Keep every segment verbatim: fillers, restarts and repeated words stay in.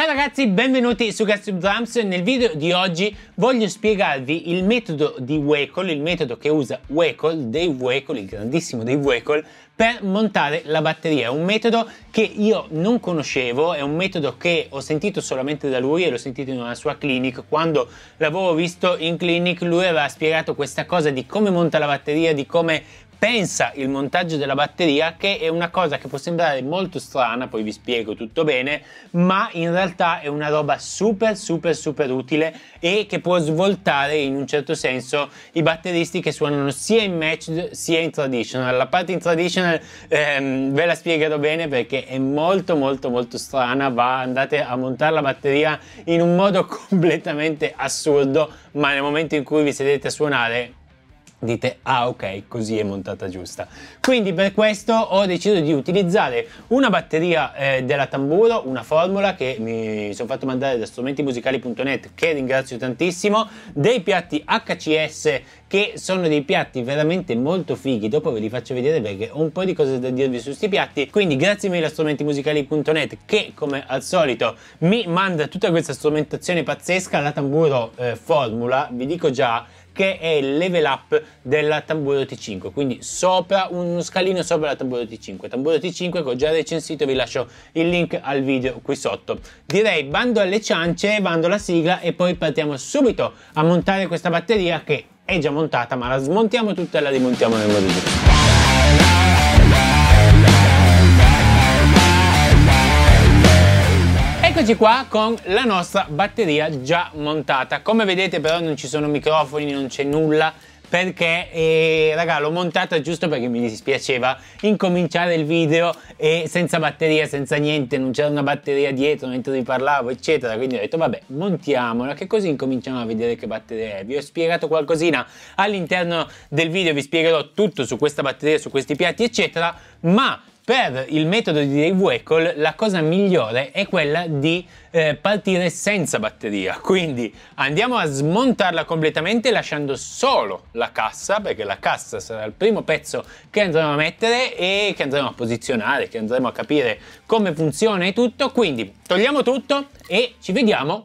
Ciao ragazzi, benvenuti su GasTube Drums. Nel video di oggi voglio spiegarvi il metodo di Weckl, il metodo che usa Weckl, Dave Weckl, il grandissimo Dave Weckl, per montare la batteria. È un metodo che io non conoscevo, è un metodo che ho sentito solamente da lui e l'ho sentito in una sua clinic. Quando l'avevo visto in clinic lui aveva spiegato questa cosa di come monta la batteria, di come pensa il montaggio della batteria, che è una cosa che può sembrare molto strana, poi vi spiego tutto bene, ma in realtà è una roba super super super utile e che può svoltare in un certo senso i batteristi che suonano sia in matched sia in traditional. La parte in traditional ehm, ve la spiegherò bene perché è molto molto molto strana, va, andate a montare la batteria in un modo completamente assurdo, ma nel momento in cui vi sedete a suonare dite ah ok, così è montata giusta. Quindi per questo ho deciso di utilizzare una batteria eh, della Tamburo, una Formula che mi sono fatto mandare da strumenti musicali punto net, che ringrazio tantissimo, dei piatti H C S che sono dei piatti veramente molto fighi, dopo ve li faccio vedere perché ho un po' di cose da dirvi su questi piatti. Quindi grazie mille a strumenti musicali punto net che come al solito mi manda tutta questa strumentazione pazzesca. La Tamburo eh, Formula, vi dico già che è il level up della Tamburo T cinque, quindi sopra, uno scalino sopra la Tamburo T cinque. Tamburo T cinque che ho già recensito, vi lascio il link al video qui sotto. Direi bando alle ciance, bando la sigla e poi partiamo subito a montare questa batteria che è già montata, ma la smontiamo tutta e la rimontiamo nel modo giusto. Eccoci qua con la nostra batteria già montata. Come vedete però non ci sono microfoni, non c'è nulla perché eh, raga, l'ho montata giusto perché mi dispiaceva incominciare il video e senza batteria, senza niente, non c'era una batteria dietro mentre vi parlavo eccetera, quindi ho detto vabbè, montiamola che così incominciamo a vedere che batteria è. Vi ho spiegato qualcosina all'interno del video, vi spiegherò tutto su questa batteria, su questi piatti eccetera, ma per il metodo di Dave Weckl la cosa migliore è quella di eh, partire senza batteria. Quindi andiamo a smontarla completamente lasciando solo la cassa, perché la cassa sarà il primo pezzo che andremo a mettere e che andremo a posizionare, che andremo a capire come funziona e tutto. Quindi togliamo tutto e ci vediamo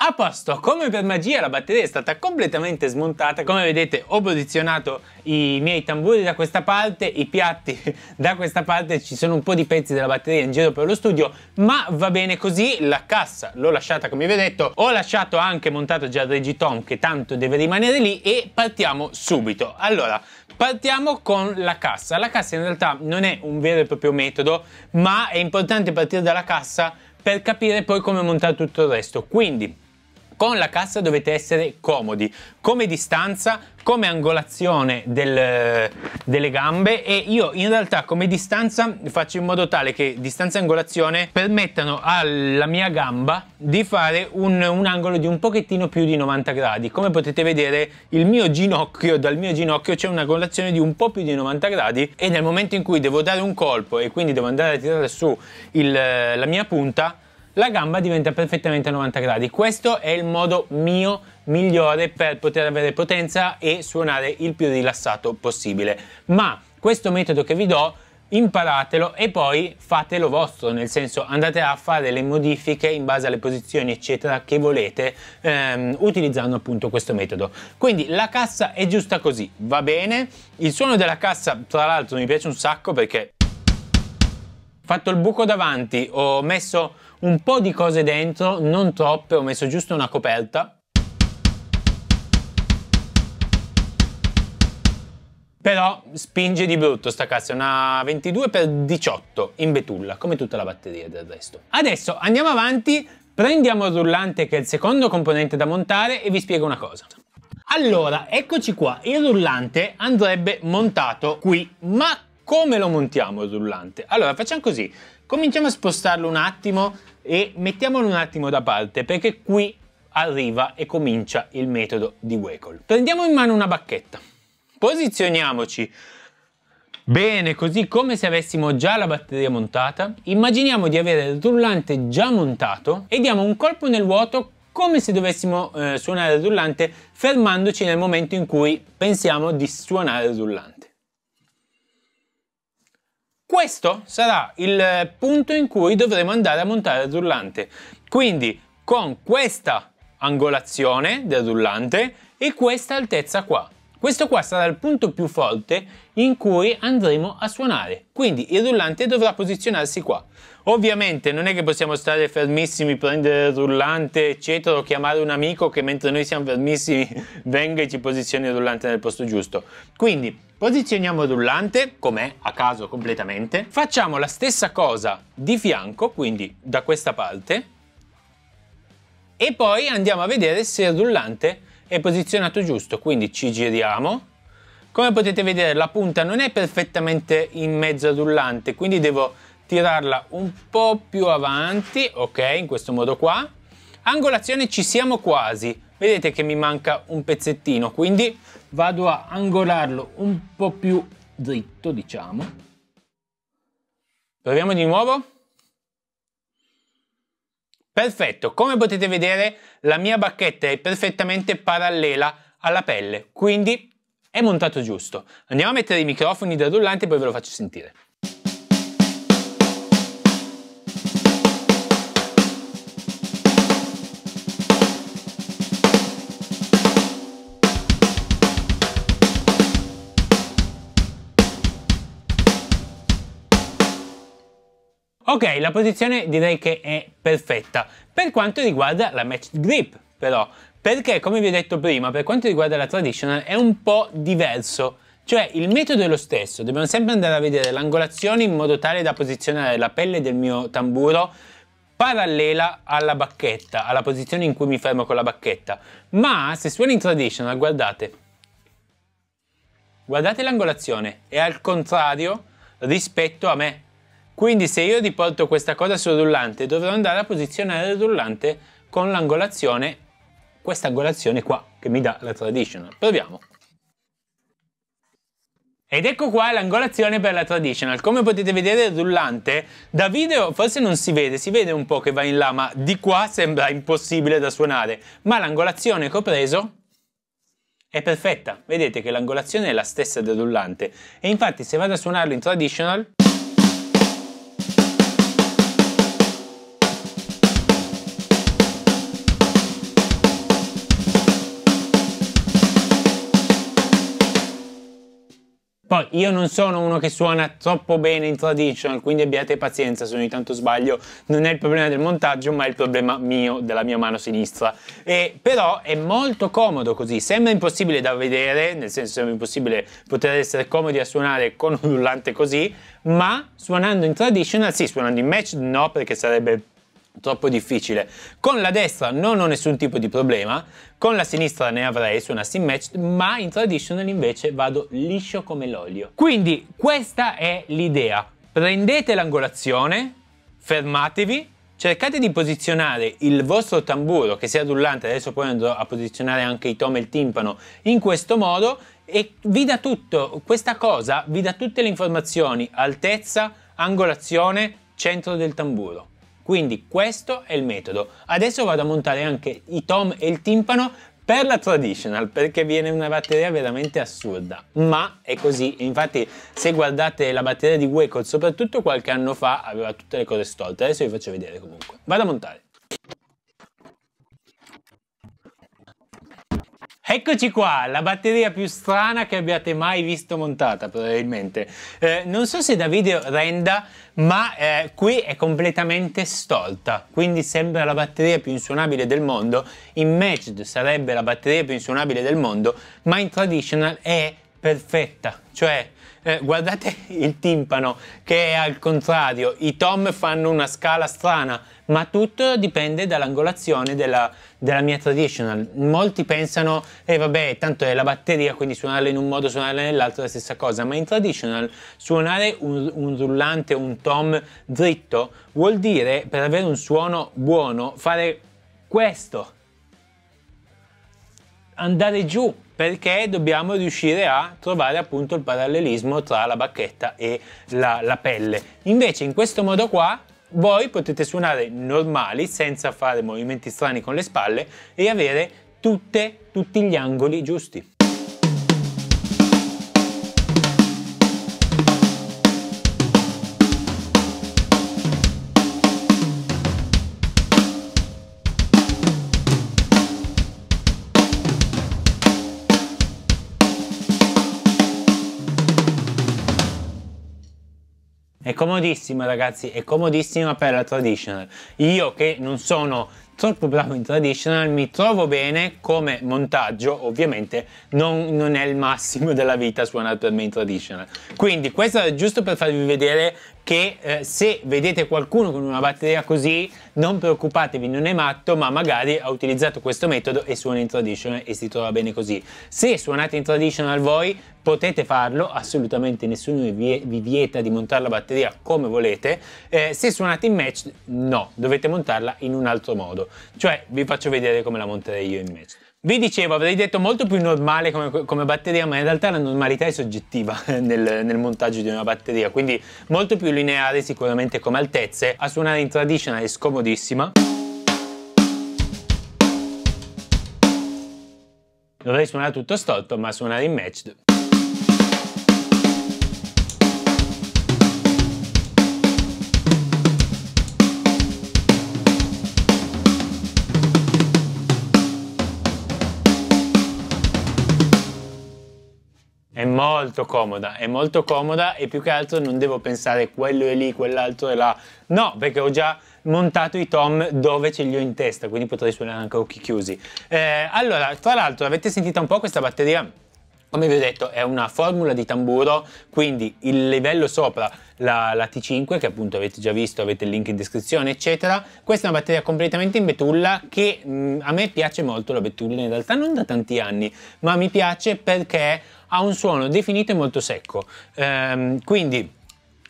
a posto. Come per magia la batteria è stata completamente smontata. Come vedete ho posizionato i miei tamburi da questa parte, i piatti da questa parte, ci sono un po' di pezzi della batteria in giro per lo studio, ma va bene così. La cassa l'ho lasciata come vi ho detto, ho lasciato anche montato già il Regitom che tanto deve rimanere lì e partiamo subito. Allora partiamo con la cassa. La cassa in realtà non è un vero e proprio metodo, ma è importante partire dalla cassa per capire poi come montare tutto il resto. Quindi con la cassa dovete essere comodi, come distanza, come angolazione del, delle gambe, e io in realtà come distanza faccio in modo tale che distanza e angolazione permettano alla mia gamba di fare un, un angolo di un pochettino più di novanta gradi. Come potete vedere il mio ginocchio, dal mio ginocchio c'è un'angolazione di un po' più di novanta gradi e nel momento in cui devo dare un colpo e quindi devo andare a tirare su il, la mia punta, la gamba diventa perfettamente a novanta gradi. Questo è il modo mio migliore per poter avere potenza e suonare il più rilassato possibile. Ma questo metodo che vi do imparatelo e poi fatelo vostro, nel senso andate a fare le modifiche in base alle posizioni eccetera che volete ehm, utilizzando appunto questo metodo. Quindi la cassa è giusta così, va bene. Il suono della cassa tra l'altro mi piace un sacco perché ho fatto il buco davanti, ho messo un po' di cose dentro, non troppe, ho messo giusto una coperta. Però spinge di brutto sta cassa, è una ventidue per diciotto in betulla, come tutta la batteria del resto. Adesso andiamo avanti, prendiamo il rullante che è il secondo componente da montare e vi spiego una cosa. Allora, eccoci qua, il rullante andrebbe montato qui, ma come lo montiamo il rullante? Allora facciamo così, cominciamo a spostarlo un attimo e mettiamolo un attimo da parte perché qui arriva e comincia il metodo di Weckl. Prendiamo in mano una bacchetta, posizioniamoci bene così come se avessimo già la batteria montata, immaginiamo di avere il rullante già montato e diamo un colpo nel vuoto come se dovessimo eh, suonare il rullante, fermandoci nel momento in cui pensiamo di suonare il rullante. Questo sarà il punto in cui dovremo andare a montare il rullante. Quindi con questa angolazione dell'odullante e questa altezza qua. Questo qua sarà il punto più forte in cui andremo a suonare, quindi il rullante dovrà posizionarsi qua. Ovviamente non è che possiamo stare fermissimi, prendere il rullante eccetera, o chiamare un amico che mentre noi siamo fermissimi venga e ci posizioni il rullante nel posto giusto. Quindi posizioniamo il rullante com'è, a caso completamente, facciamo la stessa cosa di fianco, quindi da questa parte, e poi andiamo a vedere se il rullante è posizionato giusto. Quindi ci giriamo, come potete vedere la punta non è perfettamente in mezzo al rullante, quindi devo tirarla un po' più avanti, ok, in questo modo qua. Angolazione ci siamo quasi, vedete che mi manca un pezzettino, quindi vado a angolarlo un po' più dritto, diciamo. Proviamo di nuovo. Perfetto, come potete vedere la mia bacchetta è perfettamente parallela alla pelle, quindi è montato giusto. Andiamo a mettere i microfoni del rullante e poi ve lo faccio sentire. Ok, la posizione direi che è perfetta per quanto riguarda la matched grip, però, perché come vi ho detto prima, per quanto riguarda la traditional è un po' diverso, cioè il metodo è lo stesso, dobbiamo sempre andare a vedere l'angolazione in modo tale da posizionare la pelle del mio tamburo parallela alla bacchetta, alla posizione in cui mi fermo con la bacchetta. Ma se suono in traditional, guardate, guardate l'angolazione, è al contrario rispetto a me. Quindi se io riporto questa cosa sul rullante dovrò andare a posizionare il rullante con l'angolazione, questa angolazione qua che mi dà la traditional. Proviamo. Ed ecco qua l'angolazione per la traditional. Come potete vedere il rullante da video forse non si vede, si vede un po' che va in là, ma di qua sembra impossibile da suonare. Ma l'angolazione che ho preso è perfetta. Vedete che l'angolazione è la stessa del rullante. E infatti se vado a suonarlo in traditional, poi io non sono uno che suona troppo bene in traditional, quindi abbiate pazienza se ogni tanto sbaglio, non è il problema del montaggio ma è il problema mio, della mia mano sinistra. E, però è molto comodo così, sembra impossibile da vedere, nel senso sembra impossibile poter essere comodi a suonare con un rullante così, ma suonando in traditional sì, suonando in match no perché sarebbe troppo difficile. Con la destra non ho nessun tipo di problema, con la sinistra ne avrei su una sim match, ma in traditional invece vado liscio come l'olio. Quindi questa è l'idea, prendete l'angolazione, fermatevi, cercate di posizionare il vostro tamburo, che sia rullante, adesso poi andrò a posizionare anche i tom e il timpano in questo modo, e vi dà tutto, questa cosa vi dà tutte le informazioni, altezza, angolazione, centro del tamburo. Quindi questo è il metodo. Adesso vado a montare anche i tom e il timpano per la traditional, perché viene una batteria veramente assurda. Ma è così, infatti se guardate la batteria di Weckl, soprattutto qualche anno fa, aveva tutte le cose stolte. Adesso vi faccio vedere comunque. Vado a montare. Eccoci qua, la batteria più strana che abbiate mai visto montata probabilmente. Eh, non so se da video renda, ma eh, qui è completamente stolta, quindi sembra la batteria più insuonabile del mondo. In matched sarebbe la batteria più insuonabile del mondo, ma in traditional è perfetta, cioè eh, guardate il timpano che è al contrario, i tom fanno una scala strana, ma tutto dipende dall'angolazione della, della mia traditional. Molti pensano e eh, vabbè tanto è la batteria, quindi suonarla in un modo, suonarla nell'altro è la stessa cosa, ma in traditional suonare un, un rullante, un tom dritto vuol dire, per avere un suono buono, fare questo, andare giù, perché dobbiamo riuscire a trovare appunto il parallelismo tra la bacchetta e la, la pelle. Invece in questo modo qua voi potete suonare normali senza fare movimenti strani con le spalle e avere tutte, tutti gli angoli giusti. comodissima, ragazzi, è comodissima per la traditional. Io che non sono troppo bravo in traditional mi trovo bene come montaggio, ovviamente non, non è il massimo della vita suonare per me in traditional. Quindi questo è giusto per farvi vedere che eh, se vedete qualcuno con una batteria così non preoccupatevi, non è matto, ma magari ha utilizzato questo metodo e suona in traditional e si trova bene così. Se suonate in traditional voi potete farlo, assolutamente nessuno vi, vi vieta di montare la batteria come volete. Eh, se suonate in match no, dovete montarla in un altro modo. Cioè vi faccio vedere come la monterei io in match. Vi dicevo, avrei detto molto più normale come, come batteria, ma in realtà la normalità è soggettiva nel, nel montaggio di una batteria, quindi molto più lineare sicuramente come altezze. A suonare in traditional è scomodissima. Dovrei suonare tutto storto, ma suonare in matched è molto comoda, è molto comoda e più che altro non devo pensare quello è lì, quell'altro è là, no, perché ho già montato i tom dove ce li ho in testa, quindi potrei suonare anche a occhi chiusi. Eh, allora, tra l'altro avete sentito un po' questa batteria? Come vi ho detto è una formula di tamburo, quindi il livello sopra, la, la T cinque che appunto avete già visto, avete il link in descrizione eccetera. Questa è una batteria completamente in betulla che mh, a me piace molto la betulla, in realtà non da tanti anni, ma mi piace perché ha un suono definito e molto secco. Ehm, quindi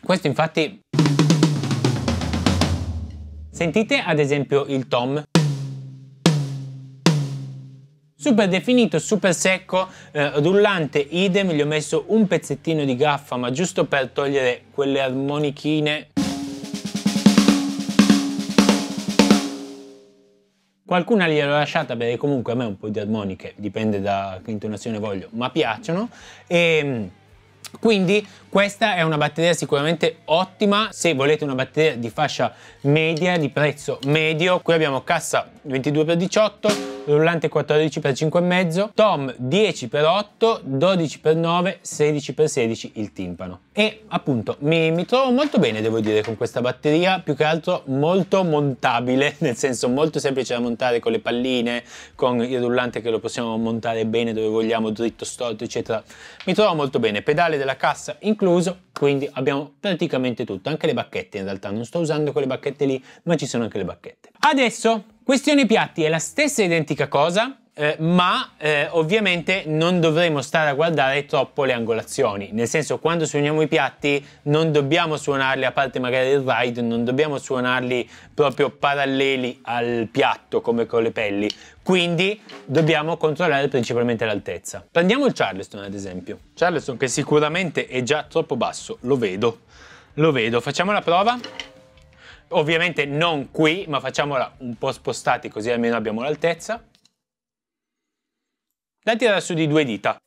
questo infatti, sentite ad esempio il tom super definito, super secco, eh, rullante idem, gli ho messo un pezzettino di gaffa ma giusto per togliere quelle armonichine. Qualcuna gliel'ho lasciata perché comunque a me un po' di armoniche, dipende da che intonazione voglio, ma piacciono. E quindi questa è una batteria sicuramente ottima se volete una batteria di fascia media, di prezzo medio. Qui abbiamo cassa ventidue per diciotto, rullante quattordici per cinque e mezzo, tom dieci per otto, dodici per nove, sedici per sedici il timpano. E appunto mi, mi trovo molto bene, devo dire, con questa batteria, più che altro molto montabile, nel senso molto semplice da montare con le palline, con il rullante che lo possiamo montare bene dove vogliamo, dritto, storto eccetera. Mi trovo molto bene, pedale della cassa incluso, quindi abbiamo praticamente tutto, anche le bacchette. In realtà non sto usando quelle bacchette lì, ma ci sono anche le bacchette. Adesso questione piatti, è la stessa identica cosa, eh, ma eh, ovviamente non dovremo stare a guardare troppo le angolazioni, nel senso quando suoniamo i piatti non dobbiamo suonarli, a parte magari il ride, non dobbiamo suonarli proprio paralleli al piatto come con le pelli, quindi dobbiamo controllare principalmente l'altezza. Prendiamo il Charleston ad esempio, Charleston che sicuramente è già troppo basso, lo vedo, lo vedo, facciamo la prova. Ovviamente non qui, ma facciamola un po' spostati così almeno abbiamo l'altezza. La tirare su di due dita.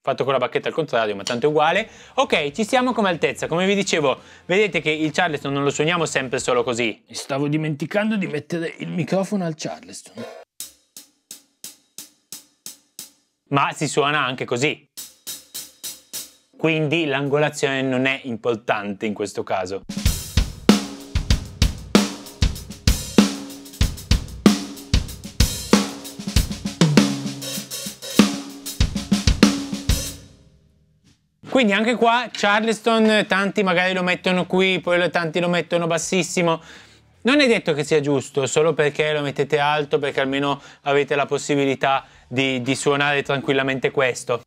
Fatto con la bacchetta al contrario, ma tanto è uguale. Ok, ci siamo come altezza. Come vi dicevo, vedete che il Charleston non lo suoniamo sempre solo così. Mi stavo dimenticando di mettere il microfono al Charleston. Ma si suona anche così. Quindi l'angolazione non è importante in questo caso. Quindi anche qua Charleston, tanti magari lo mettono qui, poi tanti lo mettono bassissimo. Non è detto che sia giusto, solo perché lo mettete alto, perché almeno avete la possibilità di, di suonare tranquillamente questo.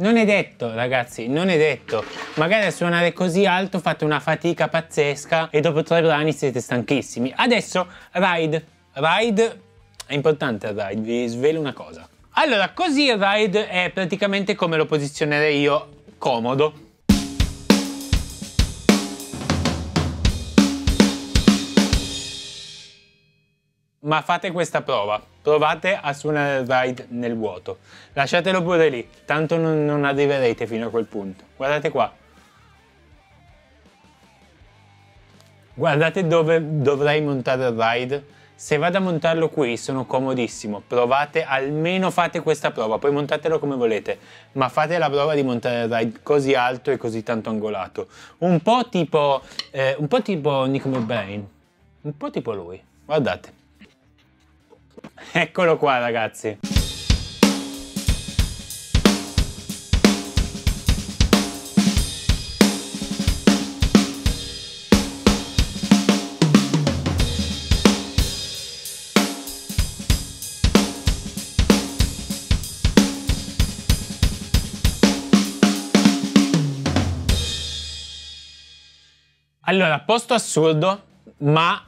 Non è detto, ragazzi, non è detto. Magari a suonare così alto fate una fatica pazzesca e dopo tre brani siete stanchissimi. Adesso ride, ride è importante il ride, vi svelo una cosa. Allora, così il ride è praticamente come lo posizionerei io, comodo. Ma fate questa prova, provate a suonare il ride nel vuoto, lasciatelo pure lì, tanto non, non arriverete fino a quel punto. Guardate qua, Guardate dove dovrei montare il ride. Se vado a montarlo qui sono comodissimo, provate, almeno fate questa prova, poi montatelo come volete, ma fate la prova di montare il ride così alto e così tanto angolato, un po' tipo, eh, un po' tipo Nick McBrain, un po' tipo lui, guardate. Eccolo qua ragazzi. Allora, posto assurdo, ma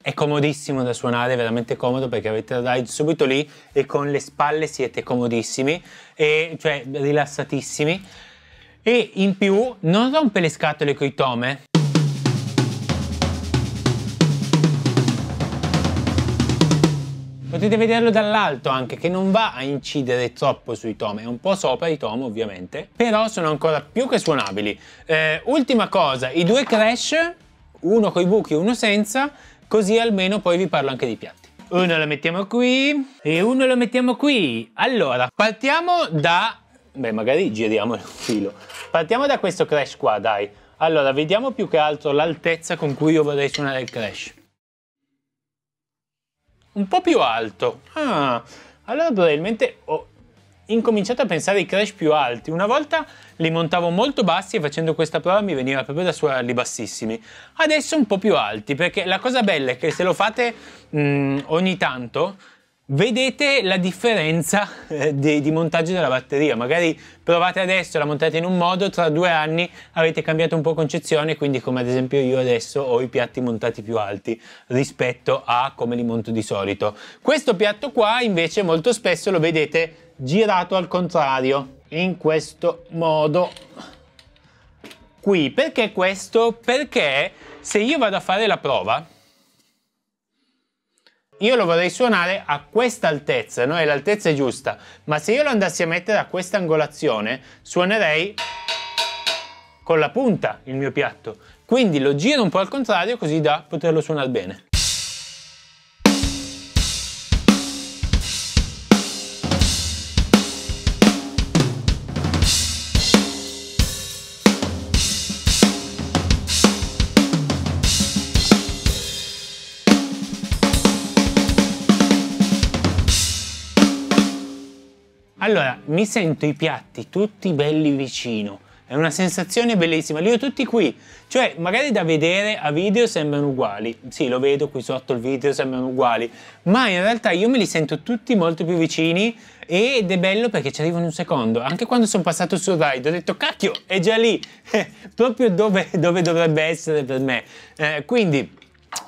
è comodissimo da suonare, è veramente comodo perché avete il ride subito lì e con le spalle siete comodissimi, e, cioè rilassatissimi, e in più non rompe le scatole coi tome. Potete vederlo dall'alto anche, che non va a incidere troppo sui tom, è un po' sopra i tom ovviamente, però sono ancora più che suonabili. Eh, ultima cosa, i due crash, uno coi buchi e uno senza, così almeno poi vi parlo anche dei piatti. Uno lo mettiamo qui e uno lo mettiamo qui. Allora, partiamo da... beh, magari giriamo il filo. Partiamo da questo crash qua, dai. Allora, vediamo più che altro l'altezza con cui io vorrei suonare il crash. Un po' più alto. Ah, allora probabilmente ho incominciato a pensare ai crash più alti. Una volta li montavo molto bassi e facendo questa prova mi veniva proprio da suonarli bassissimi. Adesso un po' più alti, perché la cosa bella è che se lo fate mh, ogni tanto vedete la differenza eh, di, di montaggio della batteria. Magari provate adesso, la montate in un modo, tra due anni avete cambiato un po' concezione, quindi come ad esempio io adesso ho i piatti montati più alti rispetto a come li monto di solito. Questo piatto qua invece molto spesso lo vedete girato al contrario, in questo modo qui. Perché questo? Perché se io vado a fare la prova io lo vorrei suonare a questa altezza, no? E l'altezza è giusta, ma se io lo andassi a mettere a questa angolazione suonerei con la punta il mio piatto, quindi lo giro un po' al contrario così da poterlo suonare bene. Allora, mi sento i piatti tutti belli vicino, è una sensazione bellissima, li ho tutti qui, cioè magari da vedere a video sembrano uguali, sì lo vedo qui sotto il video sembrano uguali, ma in realtà io me li sento tutti molto più vicini ed è bello perché ci arrivo in un secondo. Anche quando sono passato sul ride ho detto cacchio è già lì, proprio dove, dove dovrebbe essere per me, eh, quindi...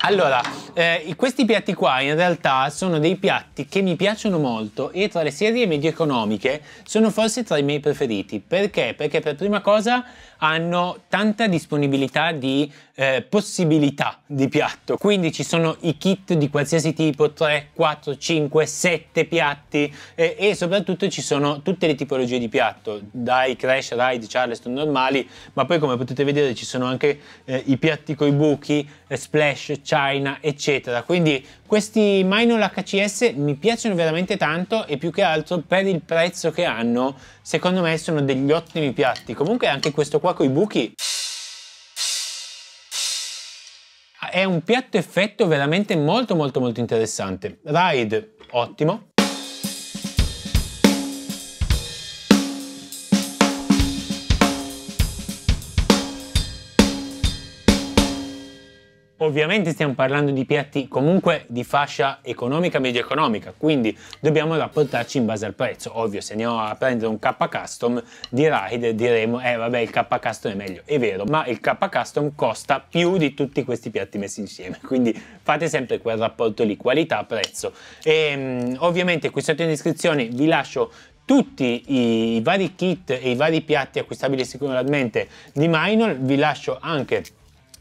Allora, eh, questi piatti qua in realtà sono dei piatti che mi piacciono molto e tra le serie medio economiche sono forse tra i miei preferiti. Perché? Perché per prima cosa hanno tanta disponibilità di eh, possibilità di piatto, quindi ci sono i kit di qualsiasi tipo, tre, quattro, cinque, sette piatti, eh, e soprattutto ci sono tutte le tipologie di piatto, dai crash, ride, charleston normali, ma poi come potete vedere ci sono anche eh, i piatti coi buchi, eh, splash, China eccetera. Quindi questi Meinl H C S mi piacciono veramente tanto e più che altro per il prezzo che hanno secondo me sono degli ottimi piatti. Comunque anche questo qua con i buchi è un piatto effetto veramente molto molto molto interessante. Ride ottimo. Ovviamente stiamo parlando di piatti comunque di fascia economica, medio economica, quindi dobbiamo rapportarci in base al prezzo. Ovvio, se andiamo a prendere un K Custom di ride diremo eh vabbè il K Custom è meglio, è vero, ma il K Custom costa più di tutti questi piatti messi insieme, quindi fate sempre quel rapporto lì, qualità prezzo. E um, ovviamente qui sotto in descrizione vi lascio tutti i vari kit e i vari piatti acquistabili sicuramente di Meinl, vi lascio anche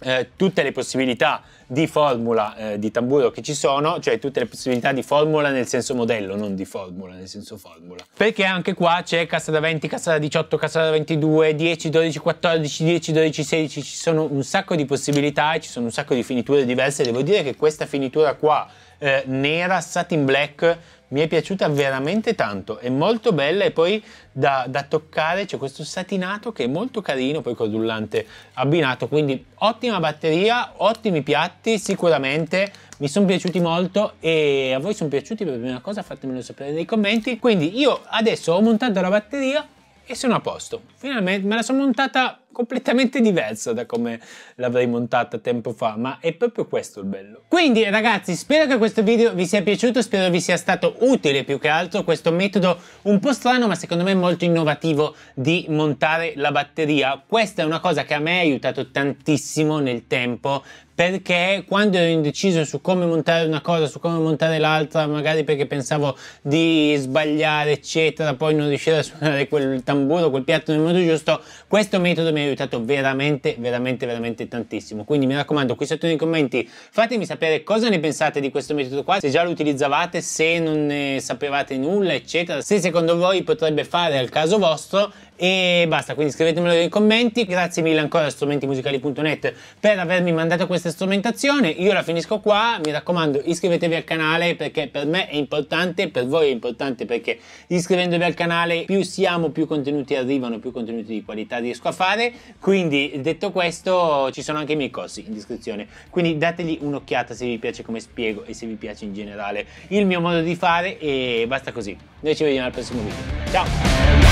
eh, tutte le possibilità di formula eh, di tamburo che ci sono, cioè tutte le possibilità di formula nel senso modello, non di formula nel senso formula, perché anche qua c'è cassa da venti, cassa da diciotto, cassa da ventidue, dieci, dodici, quattordici, dieci, dodici, sedici, ci sono un sacco di possibilità e ci sono un sacco di finiture diverse. Devo dire che questa finitura qua eh, nera satin black mi è piaciuta veramente tanto, è molto bella e poi da, da toccare c'è questo satinato che è molto carino poi col rullante abbinato, quindi ottima batteria, ottimi piatti, sicuramente mi sono piaciuti molto. E a voi sono piaciuti? Per prima cosa fatemelo sapere nei commenti. Quindi io adesso ho montato la batteria e sono a posto, finalmente me la sono montata completamente diversa da come l'avrei montata tempo fa, ma è proprio questo il bello. Quindi ragazzi, spero che questo video vi sia piaciuto, spero vi sia stato utile più che altro questo metodo un po' strano ma secondo me molto innovativo di montare la batteria. Questa è una cosa che a me ha aiutato tantissimo nel tempo, perché quando ero indeciso su come montare una cosa, su come montare l'altra, magari perché pensavo di sbagliare eccetera, poi non riuscire a suonare quel tamburo, quel piatto nel modo giusto, questo metodo mi ha aiutato veramente veramente veramente tantissimo. Quindi mi raccomando, qui sotto nei commenti fatemi sapere cosa ne pensate di questo metodo qua, se già lo utilizzavate, se non ne sapevate nulla eccetera, se secondo voi potrebbe fare al caso vostro e basta. Quindi scrivetemelo nei commenti. Grazie mille ancora a strumenti musicali punto net per avermi mandato questa strumentazione, io la finisco qua. Mi raccomando, iscrivetevi al canale perché per me è importante, per voi è importante, perché iscrivendovi al canale più siamo, più contenuti arrivano, più contenuti di qualità riesco a fare. Quindi detto questo, ci sono anche i miei corsi in descrizione, quindi dategli un'occhiata se vi piace come spiego e se vi piace in generale il mio modo di fare. E basta così, noi ci vediamo al prossimo video, ciao!